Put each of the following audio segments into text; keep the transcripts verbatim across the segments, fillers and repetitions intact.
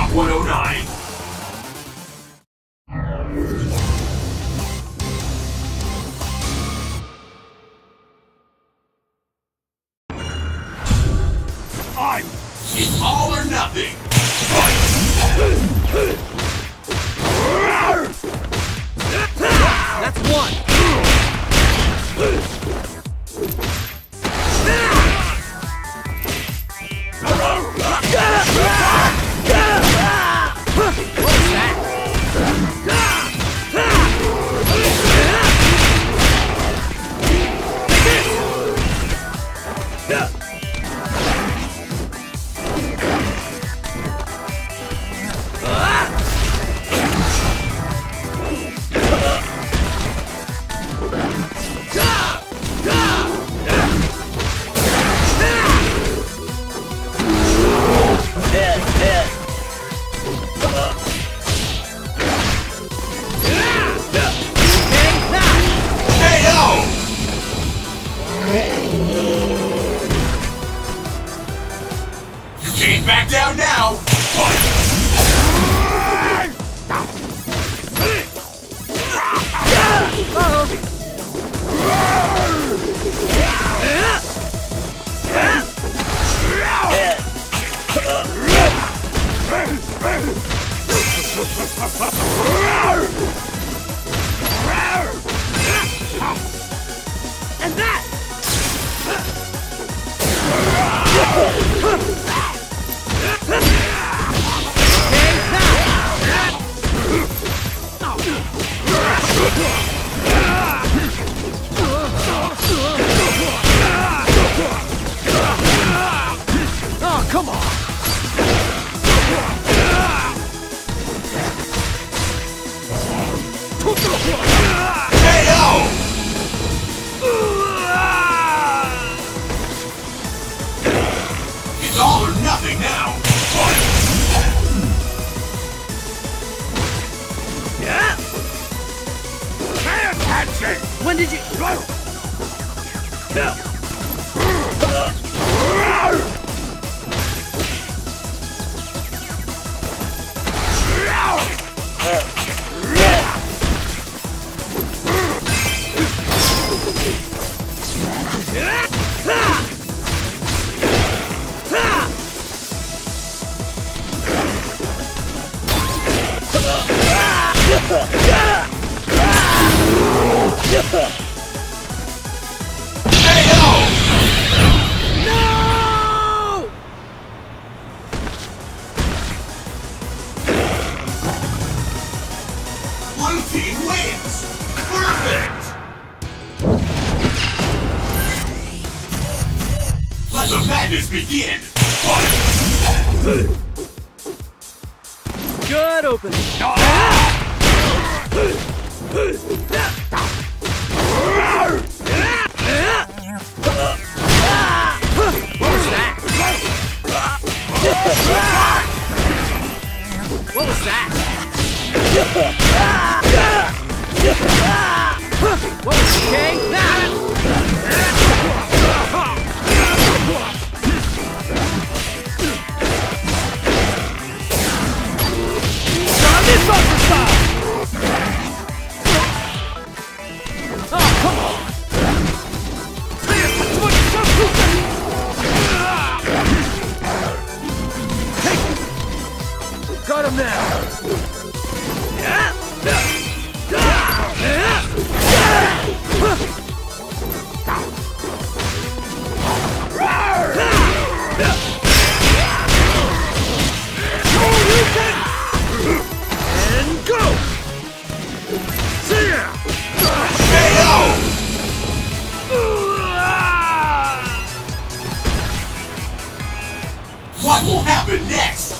Top one oh nine! I'm... It's all or nothing! That's one! What is that? And that! Oh, come on! When did you go? No. Begin! Good opening! What was that? What was that? What will happen next?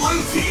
One, two,